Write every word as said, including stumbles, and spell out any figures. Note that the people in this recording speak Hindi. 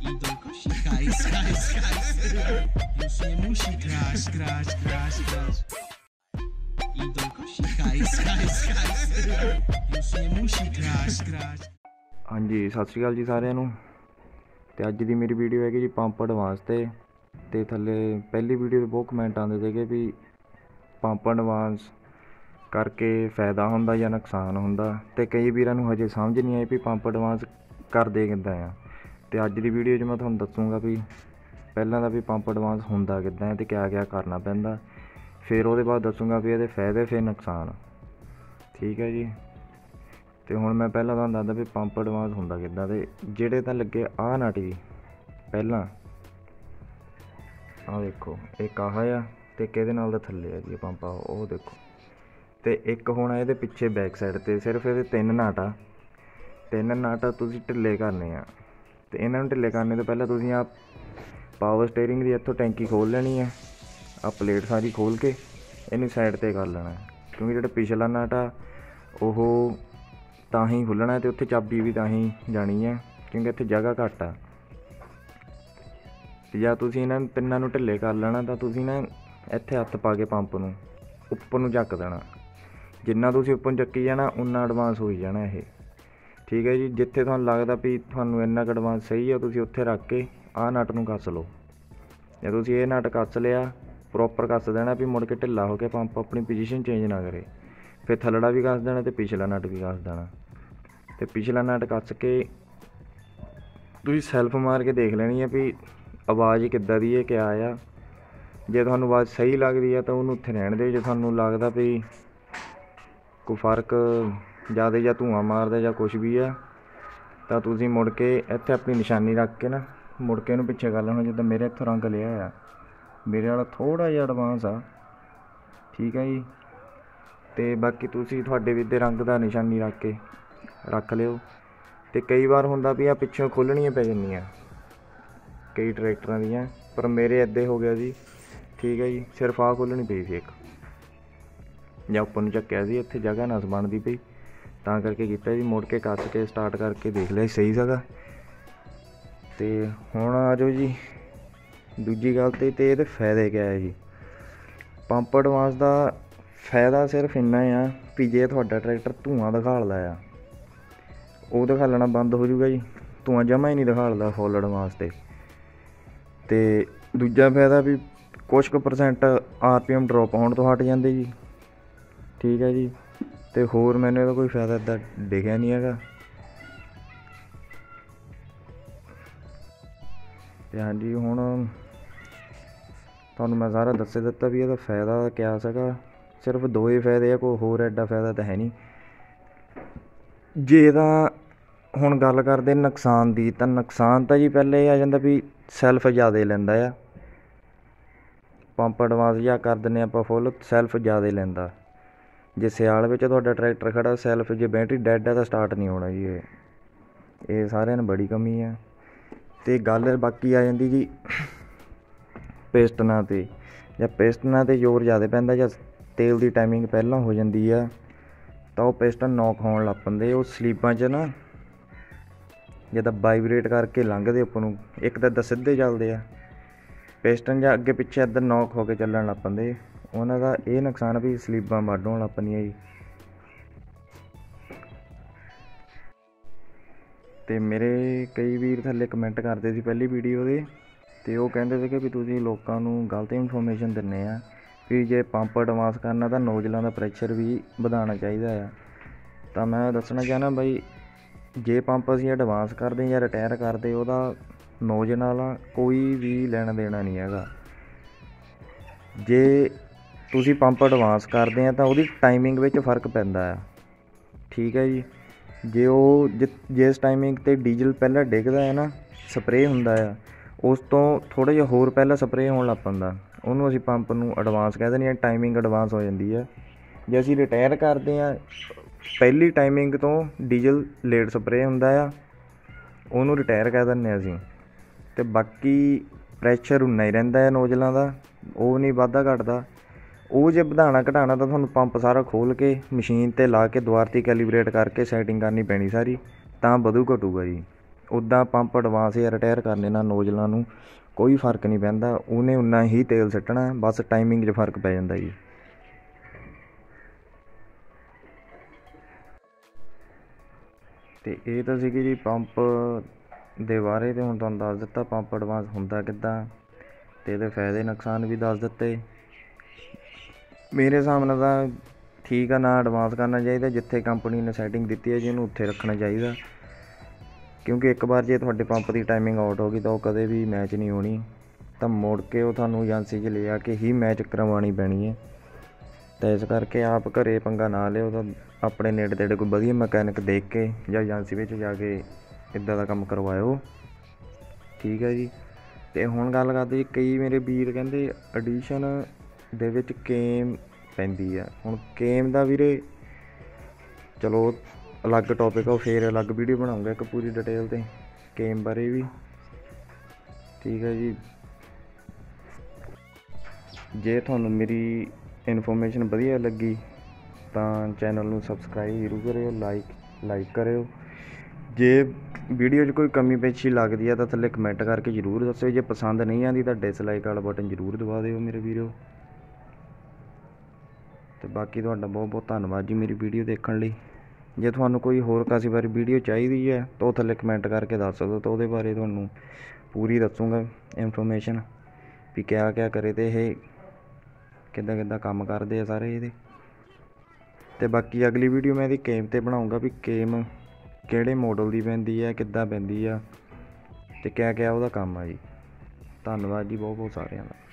idą kosika i skaj, skaj, skaj. Już nie musi grać, grać, grać, grać. Idą kosika i skaj, skaj, skaj. Już nie musi grać, grać. हाँ जी सत श्री अकाल जी सारे नूं। ते अज दी मेरी वीडियो है कि जी पंप एडवांस ते ते थल्ले पहली वीडियो बहुत कमेंट आते थे कि भी पंप एडवांस करके फायदा हुंदा या नुकसान हुंदा। ते कई वीरां नूं हजे समझ नहीं आई भी पंप एडवांस करदे किद्दां आ। ते अज दी वीडियो च मैं तुहानूं दस्सूंगा भी पहलां दा भी पंप एडवांस हुंदा किद्दां ते क्या क्या करना पैंदा। फिर उहदे बाद दस्सूंगा भी इहदे फायदे फिर नुकसान। ठीक है जी। तो हुण मैं पहला तुहानूं दस्सदा भी पंप एडवांस हुंदा किद्दां। ते जिहड़े तां लगे आ नट जी, पहला आ देखो एक आह आ ते किहदे नाल दा थल्ले आ जी पंप, ओह देखो। ते एक होना इहदे पिछे बैक साइड ते सिर्फ इहदे तीन नाट आ। तीन नाट तुसीं ढिल्ले करने आ। ते इन्हां नूं ढिल्ले करने तो पहलां तुसीं आ पावर स्टीयरिंग दी इत्थों टैंकी खोल लेनी है। आ प्लेट सारी खोल के इहनूं साइड ते कर लेना क्योंकि जिहड़ा पिछला नाट आ ओह ਤਾਂ ਹੀ ਖੁੱਲਣਾ है। तो उत्थे चाबी भी ताही जानी है क्योंकि इत्थे जगह घट आ। जे तुसीं इन्हां तिन्नां नूं ढिल्ले कर लेना तां तुसीं ना इत्थे हत्थ पा के पंप नूं उप्पर नूं झक देना। जिन्ना तुसीं उप्पर झक्की जाना उन्ना एडवांस होई जाना इह। ठीक है जी। जिथे तुहानूं लगदा भी तुहानूं इन्ना एडवांस सही आ तुसीं उत्थे रख के आह नट नूं कस लओ। जे तुसीं इह नट कस लिआ प्रॉपर कस देना भी मुड़ के ढिल्ला हो के पंप अपनी पोजीशन चेंज ना करे। फिर थलड़ा भी कस देना तो पिछला नट भी कस देना। तो पिछला नट कस के तुसीं सैल्फ मार के देख लेनी है भी आवाज़ किद्दां दी है क्या आ। जे तुहानूं आवाज़ सही लगदी है तो उहनूं उत्थे रहण दिओ। जे तुहानूं लगदा भी कोई फर्क ज़्यादा जां धुआं मारदा जां कुछ भी है तां तुसीं मुड़ के इत्थे अपनी निशानी रख के ना मुड़ के इहनूं पिछे कर लेना। जिद्दां मेरे इत्थों रंग लिआ आ, मेरे वाला थोड़ा जिहा एडवांस आ। ठीक है जी। तो बाकी तुसीं तुहाडे भी दे रंग दा निशानी रख के रख लिओ। तो कई बार हुंदा भी आ पिछों खोलणियां पै जांदियां कई ट्रैक्टरां दीयां, पर मेरे इद्दे हो गया जी। ठीक है जी। सिर्फ आ खोलणी पई सी इक जां उप्पर नूं झक्किआ सी, इत्थे जगह ना बनदी पई तां करके कीता जी। मुड़ के कस के स्टार्ट करके देख लिआ सही सीगा। तो हुण आ जाओ जी दूजी गल ते ते इहदे फायदे क्या है जी। पंप एडवांस दा फायदा सिर्फ इन्ना आ भी जे तुहाडा ट्रैक्टर धुआं दिखालदा आ ओह दिखालना बंद हो जाऊगा जी। धुआं जमा ही नहीं दिखालदा फुल एडवांस ते। ते दूजा फायदा भी कुछ कु percent R P M drop होने तो हट जाते जी। ठीक है जी। तो होर मैंने इहदा कोई फायदा इदा दिखिआ नहीं हैगा। ते हाँ जी हुण तुहानूं मैं सारा दस्स दित्ता भी इहदा फायदा क्या सीगा। सिर्फ दो ही फायदे आ, कोई होर एडा फायदा तो है नहीं। जे तां हुण गल करदे नुकसान दी तां नुकसान तां जी पहले आ जांदा भी सैल्फ ज़्यादा लैंदा आ। पंप एडवांस जिहा कर दिंदे आपां फुल, सैल्फ ज़्यादा लैंदा। जे सियाल विच तुहाडा ट्रैक्टर खड़ा सैल्फ जे बैटरी डैड आ तां स्टार्ट नहीं होना जी। ये सारिआं नूं बड़ी कमी आ। ते गल बाकी आ जांदी जी पेस्टनां ते जां पेस्टनां ते जोर ज़्यादा पैंदा जां तेल की टाइमिंग पहला हो जाती है तो वह पिस्टन नॉक होने लग पेंदे। उस स्लीपां च ना जदा वाइब्रेट करके लंघते उपर नूं एक तो सीधे चलते हैं पिस्टन जां अगे पिछे इधर नॉक होकर चलन लग पेंदे। उन्हां दा यह नुकसान भी स्लीपां वड्ड होण लग पैंदियां जी। तो मेरे कई वीर थल्ले कमेंट करते सी पहली वीडियो दे ते ओह कहिंदे सी कि भी तुसीं लोकां नूं गलत इन्फॉर्मेशन दिंदे आ भी जे पंप एडवांस करना तो नोजलों का प्रैशर भी बढ़ाना चाहिए है। तो मैं दसना चाहना बई जे पंप असीं एडवांस करते या रिटायर करते उहदा नोज नाल कोई भी लेना देना नहीं हैगा। जे तुसीं पंप एडवांस करते हैं तो उहदी टाइमिंग विच फर्क पैंदा है। ठीक है जी। जे वो जि जिस टाइमिंग ते डीजल पहला डिगदा है ना स्प्रे हुंदा है उस तो थोड़ा जिहा होर पहला स्प्रे होण लग पैंदा। उन्होंने असीं पंप नूं एडवांस कह देनी है, टाइमिंग एडवांस हो जाती है। जे असीं रिटायर करते हैं पहली टाइमिंग तो डीजल लेट स्प्रे हुंदा आ उन्होंने रिटायर कह देने असीं। ते बाकी प्रैशर उन्ना ही रहिंदा है नोजलों का, वह नहीं वाधा घटदा। वह जे वधाणा घटाणा तो तुहानूं पंप सारा खोल के मशीन ते ला के दुबारा कैलीब्रेट करके सैटिंग करनी पैनी सारी, तां बधू घटूगा जी। उदा पंप एडवांस या रिटायर कर लेना नोजलों में कोई फर्क नहीं पैंदा, उन्हें उन्ना ही तेल सट्टना, बस टाइमिंग च फर्क पै जाता जी। तो ये तो सी जी पंप दे बारे, तो हुण तुहानूं दस दिता पंप एडवांस हुंदा किद्दां ते इहदे फायदे नुकसान भी दस दिते। मेरे हिसाब नाल तां ठीक है, ना एडवांस करना चाहिए, जिथे कंपनी ने सैटिंग दी है जी उन्होंने उत्थे रखना चाहिए, क्योंकि एक बार जे तुहाडे पंप की टाइमिंग आउट होगी तो कदे भी मैच नहीं होनी, तो मुड़ के वो तुहानूं एजेंसी च ले आके ही मैच करवानी पैनी है। तो इस करके आप घरें पंगा ना लिओ, तो अपने नेड़े तेड़े कोई वधिया मकैनिक देख के जां एजेंसी विच जाके इदां दा काम करवाओ, ठीक है जी। तो हुण गल करदे जी, कई मेरे वीर कहिंदे एडिशन दे विच केम पैंदी है। हुण केम दा वीरे चलो अलग टॉपिक आ, फिर अलग वीडियो बनाऊंगा एक पूरी डिटेल ते केम बारे भी, ठीक है जी। जे तुहानूं मेरी इनफॉर्मेशन वधिया लगी तां चैनल नूं सबसक्राइब जरूर करियो, लाइक लाइक करियो। जे वीडियो 'च कोई कमी पेशी लगदी है तां थल्ले कमेंट करके जरूर दस्सिओ, जे पसंद नहीं आंदी तां डिसलाइक वाला बटन जरूर दबा दिओ मेरे वीरो। तो बाकी तुहाडा बहुत बहुत धन्नवाद जी मेरी वीडियो देखने लई। जे तुहानूं कोई होर किसी बारे वीडियो चाहिदी है तो थल्ले कमेंट करके दस दो, तो उहदे बारे तुहानूं पूरी दसूंगा इनफॉर्मेशन भी क्या क्या करे ते ये किद्दां किद्दां काम करदे आ सारे इहदे। तो बाकी अगली वीडियो मैं इहदी केम ते बनाऊंगा भी केम किहड़े मॉडल दी पैंदी है, किद्दां पैंदी आ ते क्या क्या उहदा काम आ जी। धन्नवाद जी बहुत बहुत सारिआं दा।